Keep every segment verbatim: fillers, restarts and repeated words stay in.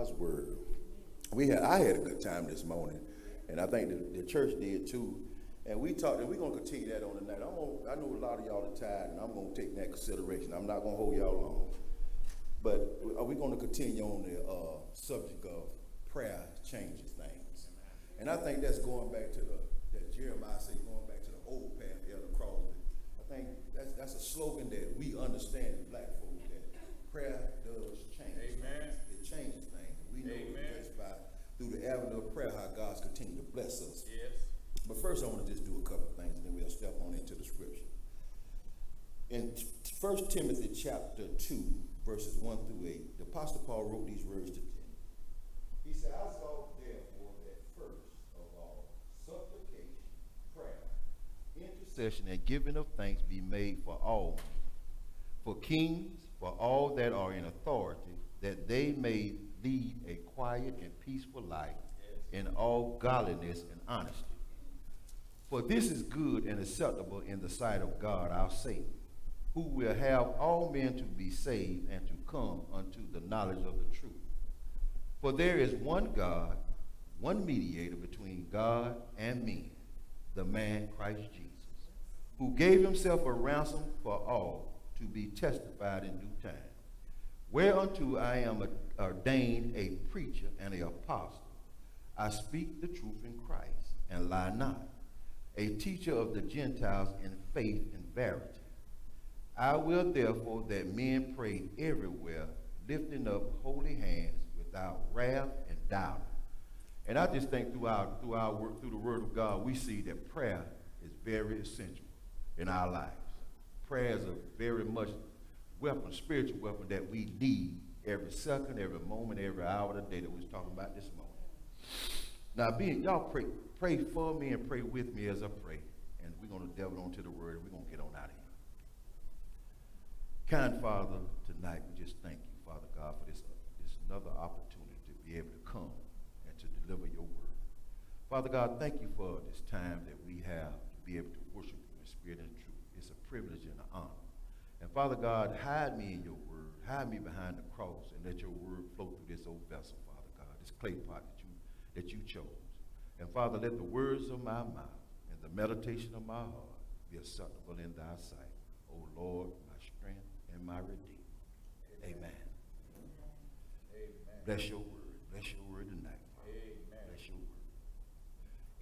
God's word. We had, I had a good time this morning, and I think the, the church did too. And we talked, and we're going to continue that on tonight. I'm gonna, I know a lot of y'all are tired, and I'm going to take that consideration. I'm not going to hold y'all long. But are we going to continue on the uh, subject of prayer changes things? And I think that's going back to the, that Jeremiah said, going back to the old path, Elder Crosby. I think that's, that's a slogan that we understand as black folks, that prayer does change. Amen. It changes things. We know that's by, through the avenue of prayer, how God's continued to bless us. Yes. But first, I want to just do a couple of things, and then we'll step on into the scripture. In First Timothy chapter two, verses one through eight, the Apostle Paul wrote these words to Timothy. He said, I saw therefore that first of all, supplication, prayer, intercession, and giving of thanks be made for all, for kings, for all that are in authority, that they may lead a quiet and peaceful life in all godliness and honesty. For this is good and acceptable in the sight of God our Savior, who will have all men to be saved and to come unto the knowledge of the truth. For there is one God, one mediator between God and men, the man Christ Jesus, who gave himself a ransom for all, to be testified in due time, whereunto I am ordained a preacher and an apostle. I speak the truth in Christ and lie not, a teacher of the Gentiles in faith and verity. I will therefore that men pray everywhere, lifting up holy hands without wrath and doubting. And I just think through our, through our work, through the word of God, we see that prayer is very essential in our lives. Prayer is a very much weapon, spiritual weapon that we need every second, every moment, every hour of the day that we was talking about this morning. Now, being, y'all pray, pray for me and pray with me as I pray. And we're going to delve onto the word, and we're going to get on out of here. Kind Father, tonight we just thank you, Father God, for this, this another opportunity to be able to come and to deliver your word. Father God, thank you for this time that we have to be able to worship you in spirit and truth. It's a privilege and an honor. And Father God, hide me in your word. Hide me behind the cross, and let your word flow through this old vessel, Father God, this clay pot that you that you chose. And Father, let the words of my mouth and the meditation of my heart be acceptable in thy sight, O Lord, my strength and my redeemer. Amen. Amen. Amen. Bless your word. Bless your word tonight, Father. Amen. Bless your word.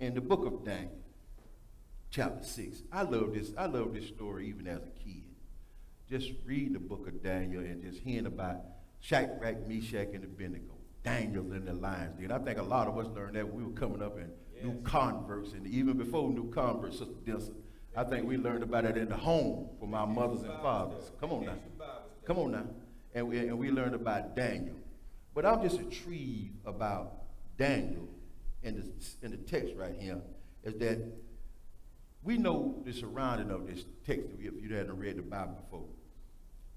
In the book of Daniel, chapter six, I love this. I love this story even as a kid. Just reading the book of Daniel and just hearing about Shadrach, Meshach, and Abednego. Daniel in the lion's den. I think a lot of us learned that when we were coming up in yes. New Converts, and even before New Converts, Sister Denson, I think we learned about it in the home from our mothers and fathers. Come on now. Come on now. And we, and we learned about Daniel. But I'm just intrigued about Daniel in the, in the text right here, is that we know the surrounding of this text if you hadn't read the Bible before.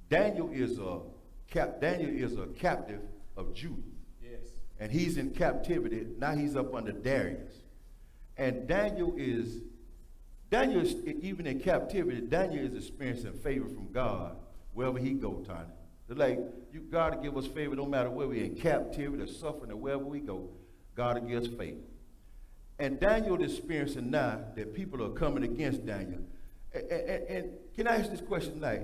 Daniel is a, cap, Daniel is a captive of Judah. And he's in captivity. Now he's up under Darius. And Daniel is, Daniel is, even in captivity, Daniel is experiencing favor from God wherever he go, Tony. They're like, you, God will give us favor no matter where we're in captivity or suffering or wherever we go. God will give us favor. And Daniel is experiencing now that people are coming against Daniel. And, and, and can I ask this question tonight?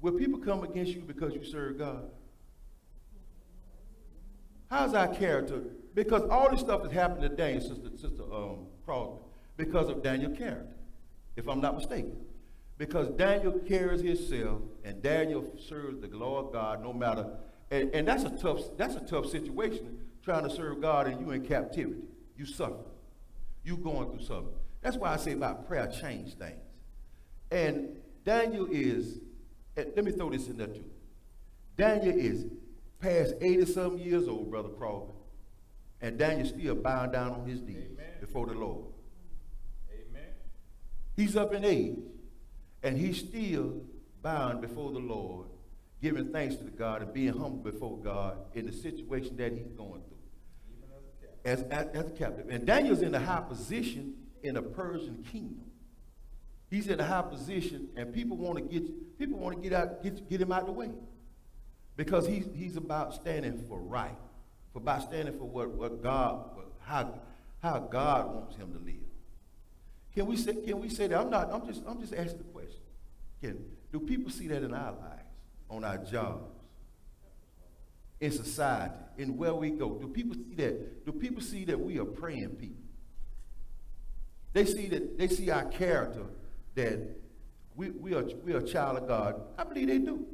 Will people come against you because you serve God? How's our character? Because all this stuff is happening to Daniel, Sister, Sister um, Crosby, because of Daniel's character, if I'm not mistaken. Because Daniel carries himself, and Daniel serves the Lord God no matter, and, and that's, a tough, that's a tough situation, trying to serve God and you in captivity. You suffer. You going through something. That's why I say about prayer change things. And Daniel is, and let me throw this in there too. Daniel is past eighty-something years old, Brother Crosby, and Daniel still bowing down on his knees Amen. Before the Lord. Amen. He's up in age, and he's still bowing before the Lord, giving thanks to God and being humble before God in the situation that he's going through. Even as a captive. As, as, as a captive. And Daniel's in a high position in the Persian kingdom. He's in a high position, and people want to get people want to get out, get, get him out of the way. Because he's, he's about standing for right, for by standing for what, what God, how, how God wants him to live. Can we say, can we say that? I'm not, I'm just, I'm just asking the question. Can, do people see that in our lives, on our jobs, in society, in where we go? Do people see that? Do people see that we are praying people? They see that, they see our character, that we, we, are, we are a child of God. I believe they do.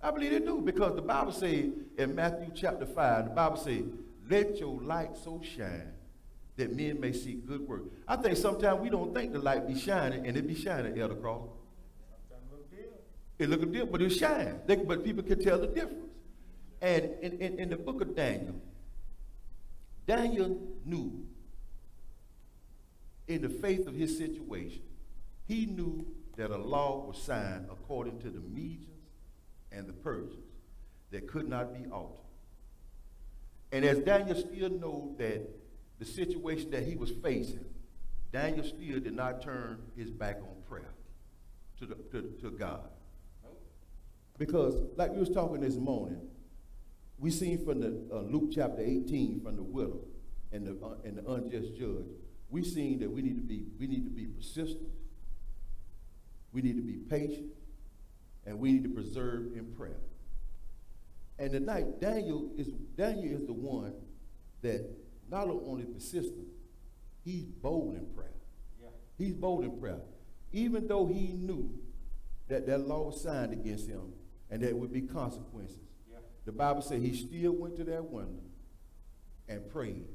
I believe they do, because the Bible says in Matthew chapter five, the Bible says, let your light so shine that men may see good work. I think sometimes we don't think the light be shining, and it be shining, Elder Crawley. It look a different, but it shines. They, but people can tell the difference. And in, in, in the book of Daniel, Daniel knew in the faith of his situation, he knew that a law was signed according to the Medes and the Persians that could not be altered. And as Daniel still knew that the situation that he was facing, Daniel still did not turn his back on prayer to, the, to, to God. Because like we was talking this morning, we seen from the uh, Luke chapter eighteen, from the widow and the, uh, and the unjust judge, we seen that we need to be, we need to be persistent, we need to be patient, and we need to preserve in prayer. And tonight, Daniel is, Daniel is the one that not only persistent, he's bold in prayer. Yeah. He's bold in prayer. Even though he knew that that law was signed against him and there would be consequences, yeah, the Bible said he still went to that window and prayed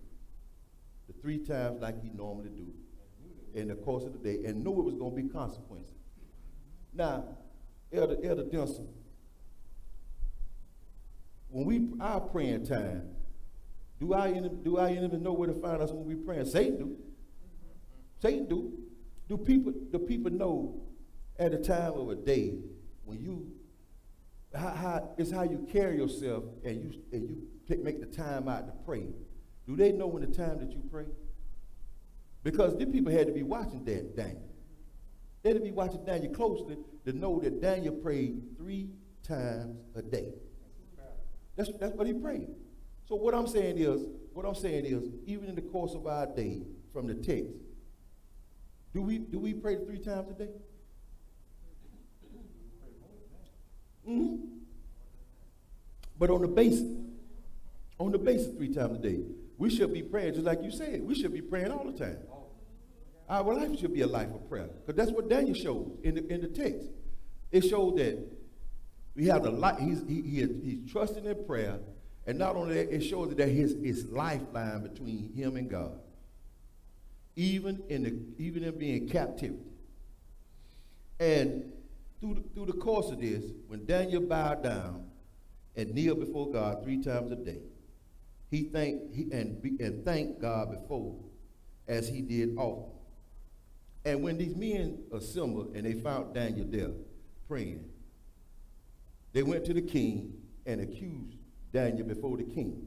the three times like he normally do in the course of the day, and knew it was going to be consequences. Now, Elder, Elder Denson, when we, our praying time, do our, do our enemy know where to find us when we praying? Satan do. Satan do. Do people, do people know at the time of a day when you, how, how, it's how you carry yourself and you, and you take, make the time out to pray. Do they know when the time that you pray? Because these people had to be watching that Daniel. They had to be watching Daniel closely to know that Daniel prayed three times a day. That's, that's what he prayed. So what I'm saying is, what I'm saying is, even in the course of our day, from the text, do we, do we pray three times a day? Mm-hmm. But on the basis, on the basis three times a day, we should be praying, just like you said, we should be praying all the time. Our life should be a life of prayer, because that's what Daniel shows in the, in the text. It showed that we have the life, he's, he, he, he's trusting in prayer, and not only that, it shows that his, his lifeline between him and God, even in, the, even in being captivity. And through the, through the course of this, when Daniel bowed down and kneeled before God three times a day, he thanked, he, and, and thanked God before, as he did often. And when these men assembled and they found Daniel there praying, they went to the king and accused Daniel before the king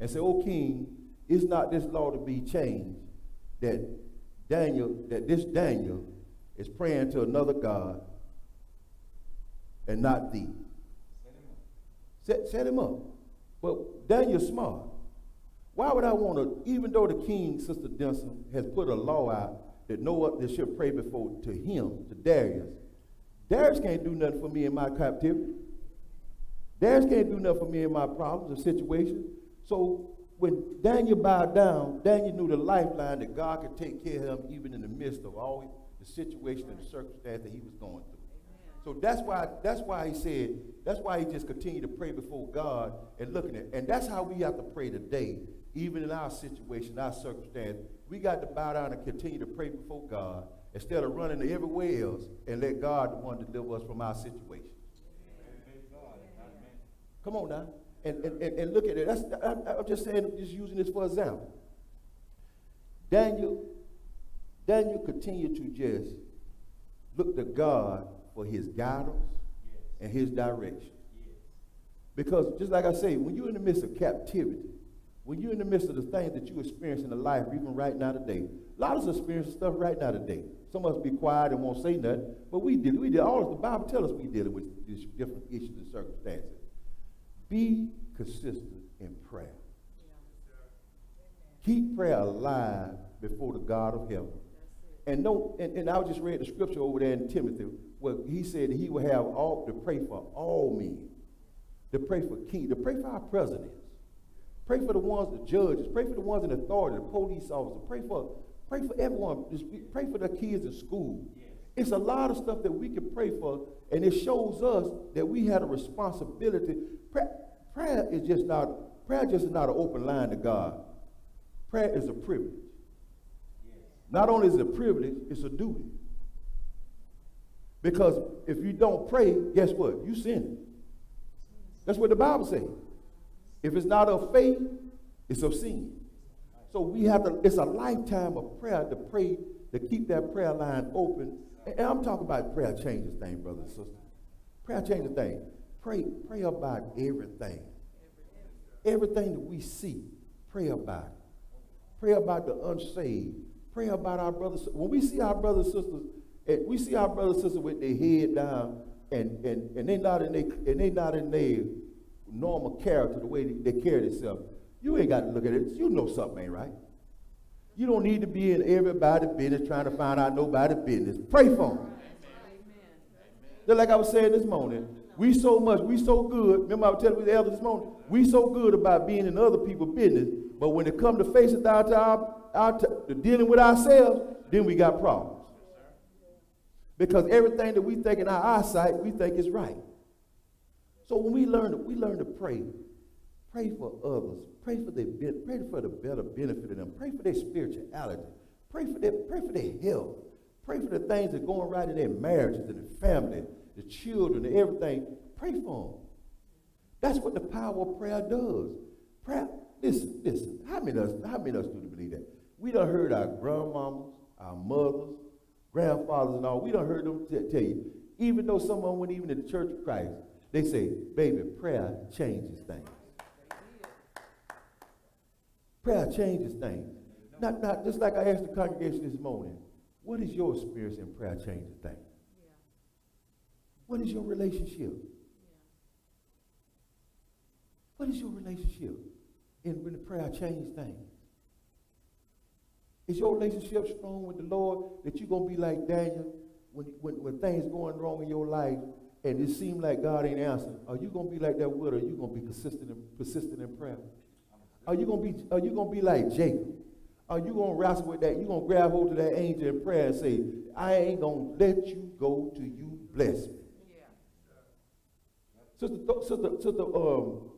and said, "O king, is not this law to be changed, that Daniel, that this Daniel is praying to another God and not thee? Set him up." Set, set him up. But Daniel's smart. Why would I want to, even though the king, Sister Denson, has put a law out that no one should pray before to him, to Darius. Darius can't do nothing for me in my captivity. Darius can't do nothing for me in my problems or situation. So when Daniel bowed down, Daniel knew the lifeline that God could take care of him even in the midst of all the situation and the circumstance that he was going through. So that's why, that's why he said, that's why he just continued to pray before God and looking at it. And that's how we have to pray today, even in our situation, our circumstance. We got to bow down and continue to pray before God instead of running to everywhere else and let God the one deliver us from our situation. Come on now. And, and, and, and look at it. That's, I, I'm just saying, just using this for example. Daniel, Daniel continued to just look to God for his guidance, yes, and his direction. Yes. Because just like I say, when you're in the midst of captivity, when you're in the midst of the things that you experience in the life, even right now today, a lot of us experience stuff right now today. Some of us be quiet and won't say nothing, but we did. We did all of the Bible tells us we dealing with different issues and circumstances. Be consistent in prayer. Keep prayer alive before the God of heaven. And no, and, and I just read the scripture over there in Timothy where he said that he will have all to pray for all men, to pray for kings, to pray for our presidents, pray for the ones, the judges, pray for the ones in authority, the police officers, pray for, pray for everyone, pray for the kids in school. Yes. It's a lot of stuff that we can pray for, and it shows us that we had a responsibility. Prayer, prayer is just not, prayer just is not an open line to God. Prayer is a privilege. Not only is it a privilege, it's a duty. Because if you don't pray, guess what? You sin. That's what the Bible says. If it's not of faith, it's of sin. So we have to, it's a lifetime of prayer to pray, to keep that prayer line open. And I'm talking about prayer changes thing, brothers and sisters. Prayer changes thing. Pray, pray about everything. Everything that we see, pray about it. Pray about the unsaved. Pray about our brothers. When we see our brothers and sisters, and we see our brothers and sisters with their head down, and and and they not in they and they not in their normal character, the way they, they carry themselves. You ain't got to look at it. You know something ain't right. You don't need to be in everybody's business trying to find out nobody's business. Pray for them. Amen. Just like I was saying this morning, we so much, we so good. Remember I was telling you the elder this morning, we so good about being in other people's business, but when it comes to face it down to our Our to dealing with ourselves, then we got problems. Because everything that we think in our eyesight, we think is right. So when we learn to, we learn to pray, pray for others, pray for their pray for the better benefit of them, pray for their spirituality, pray for their pray for their health, pray for the things that are going right in their marriages and their family, the children, and everything. Pray for them. That's what the power of prayer does. Prayer. Listen, listen. How many of us? How many of us do we believe that? We done heard our grandmamas, our mothers, grandfathers and all. We done heard them tell you, even though someone went even to the Church of Christ, they say, baby, prayer changes things. Prayer changes things. Not, not, just like I asked the congregation this morning, what is your experience in prayer changing things? What is your relationship? What is your relationship in when the prayer changes things? Is your relationship strong with the Lord that you're going to be like Daniel when, when, when things going wrong in your life and it seems like God ain't answering? Are you going to be like that widow? Are you going to be consistent and persistent in prayer? Are you going to be, are you going to be like Jacob? Are you going to wrestle with that? You're going to grab hold of that angel in prayer and say, I ain't going to let you go till you bless me. Yeah. Sister, sister, sister, um,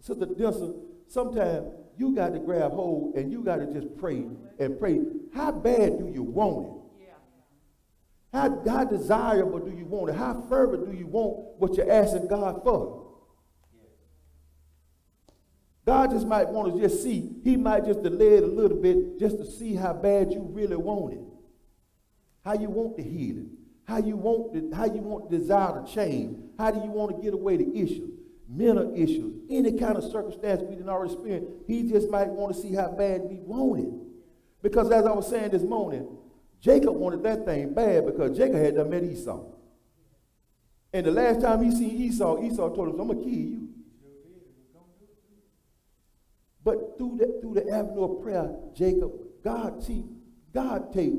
sister Denson, sometimes you got to grab hold and you got to just pray and pray. How bad do you want it? Yeah. How, how desirable do you want it? How fervent do you want what you're asking God for? Yeah. God just might want to just see. He might just delay it a little bit just to see how bad you really want it. How you want the healing. How you want the, how you want the desire to change. How do you want to get away the issues? Mental issues, any kind of circumstance we didn't already experience, he just might want to see how bad we want it. Because as I was saying this morning, Jacob wanted that thing bad because Jacob had done met Esau. And the last time he seen Esau, Esau told him, I'm going to kill you. But through the, through the avenue of prayer, Jacob, God, see, God takes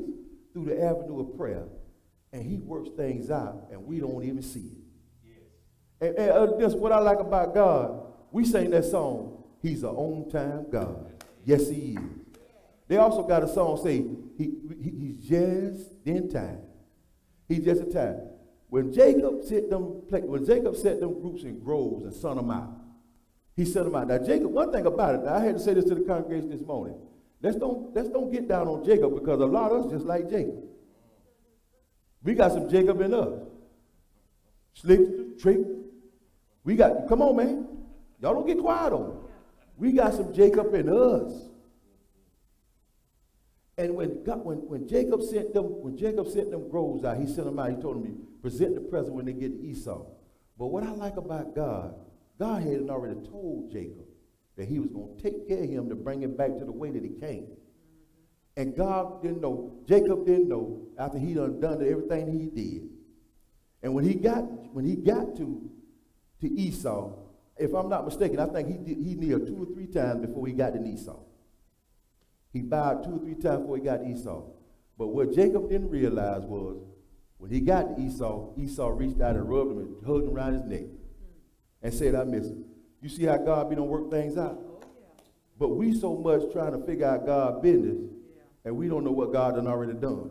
through the avenue of prayer, and he works things out, and we don't even see it. And, and that's what I like about God. We sing that song, he's an on-time God. Yes, he is. They also got a song say, he, he, he's just in time. He's just in time. When Jacob set them, when Jacob set them groups in groves and sent them out, he sent them out. Now, Jacob, one thing about it, I had to say this to the congregation this morning. Let's don't, let's don't get down on Jacob because a lot of us just like Jacob. We got some Jacob in us. Slick, trick, we got, come on, man. Y'all don't get quiet on it. We got some Jacob in us. And when, God, when, when Jacob sent them, when Jacob sent them groves out, he sent them out, he told them, present the present when they get to Esau. But what I like about God, God hadn't already told Jacob that he was going to take care of him to bring him back to the way that he came. And God didn't know, Jacob didn't know after he done done everything he did. And when he got, when he got to, to Esau, if I'm not mistaken, I think he, he kneeled two or three times before he got to Esau. He bowed two or three times before he got to Esau. But what Jacob didn't realize was, when he got to Esau, Esau reached out and rubbed him and hugged him around his neck and said, I miss him. You see how God be don't work things out? Oh, yeah. But we so much trying to figure out God's business, yeah, and we don't know what God done already done.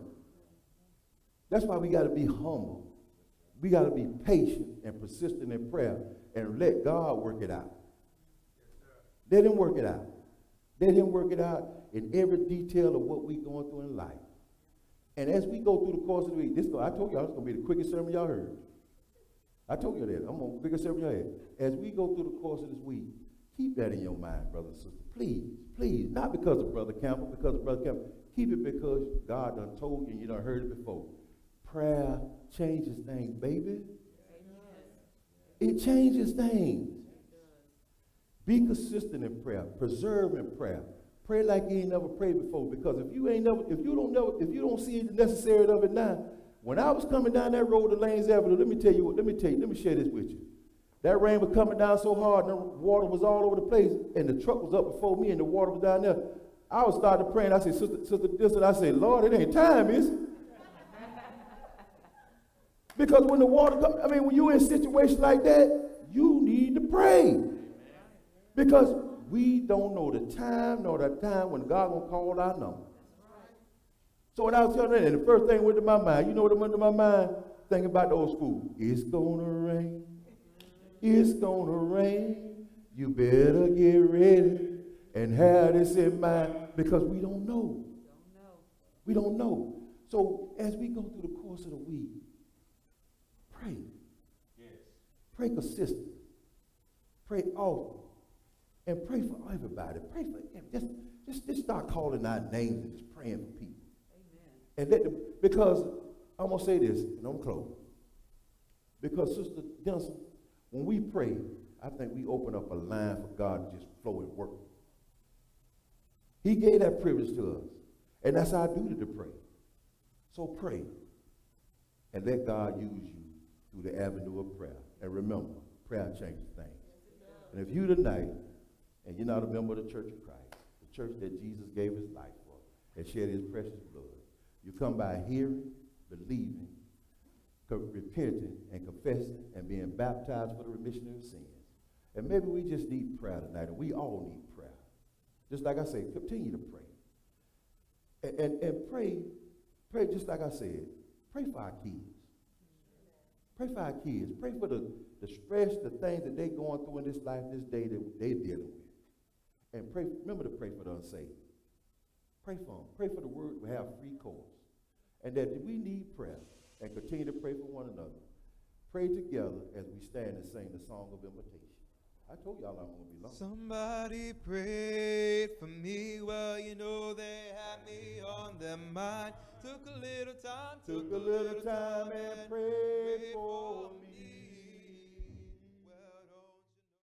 That's why we got to be humble. We got to be patient and persistent in prayer and let God work it out. Let him work it out. Let him work it out in every detail of what we're going through in life. And as we go through the course of the week, this I told y'all, it's going to be the quickest sermon y'all heard. I told you that. I'm going to pick us up in your head. As we go through the course of this week, keep that in your mind, brother and sister. Please, please. Not because of Brother Campbell, because of Brother Campbell. Keep it because God done told you and you done heard it before. Prayer changes things, baby. It changes things. Be consistent in prayer. Preserve in prayer. Pray like you ain't never prayed before. Because if you ain't never, if you don't know, if you don't see the necessary of it now. When I was coming down that road to Lanes Avenue, let me tell you what, let me tell you, let me share this with you. That rain was coming down so hard, and the water was all over the place, and the truck was up before me, and the water was down there. I was starting praying. I said, Sister, Sister Dixon, I said, Lord, it ain't time, is it? Because when the water comes, I mean, when you're in a situation like that, you need to pray. Because we don't know the time nor the time when God gonna call our number. So when I was telling that, the first thing went to my mind, you know what went to my mind? Thinking about the old school. It's gonna rain. It's gonna rain. You better get ready and have this in mind. Because we don't know. We don't know. So as we go through the course of the week, pray. Pray consistently. Pray often. And pray for everybody. Pray for everybody. Just, just, just start calling our names and just praying for people. And let them, because I'm going to say this, and I'm close. Because Sister Johnson, when we pray, I think we open up a line for God to just flow and work. He gave that privilege to us. And that's our duty to pray. So pray. And let God use you through the avenue of prayer. And remember, prayer changes things. And if you tonight, and you're not a member of the Church of Christ, the church that Jesus gave his life for, and shed his precious blood, you come by hearing, believing, repenting, and confessing, and being baptized for the remission of sins. And maybe we just need prayer tonight, and we all need prayer. Just like I said, continue to pray. And, and, and pray, pray just like I said, pray for our kids. Pray for our kids. Pray for the, the stress, the things that they're going through in this life, this day that they're dealing with. And pray, remember to pray for the unsaved. Pray for them. Pray for the word. We have free course. And that we need prayer and continue to pray for one another. Pray together as we stand and sing the song of invitation. I told y'all I'm going to be long. Somebody prayed for me. Well, you know they had me on their mind. Took a little time. Took, took a little, little time and prayed for me.